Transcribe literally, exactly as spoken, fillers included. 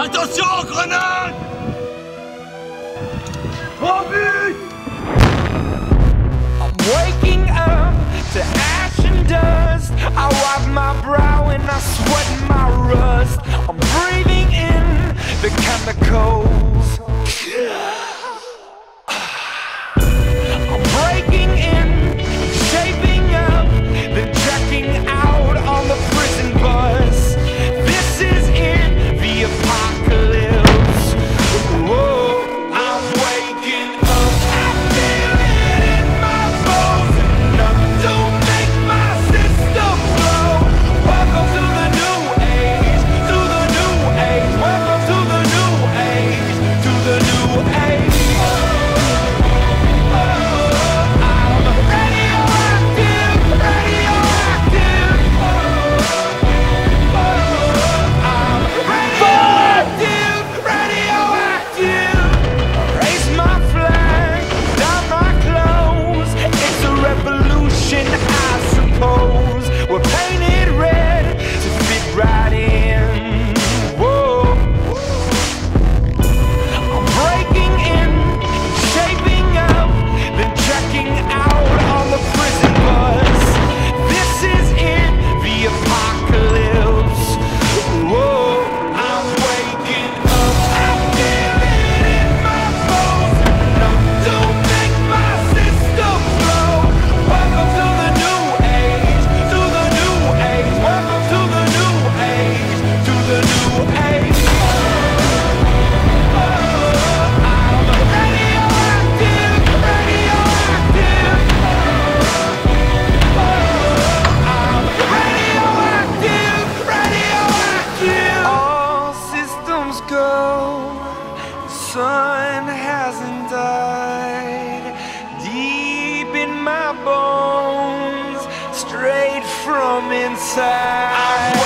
Attention, grenade! En but! I'm waking up to ash and dust. I wipe my brow and I sweat my rust. I'm breathing in the chemicals. I'm breaking in, shaping up, then checking out on the prison bus. This is it, the apocalypse. Whoa, I'm waking up, I feel it in my bones. Enough to make my system blow. Welcome to the new age, to the new age. Welcome to the new age, to the new age. Bones straight from inside.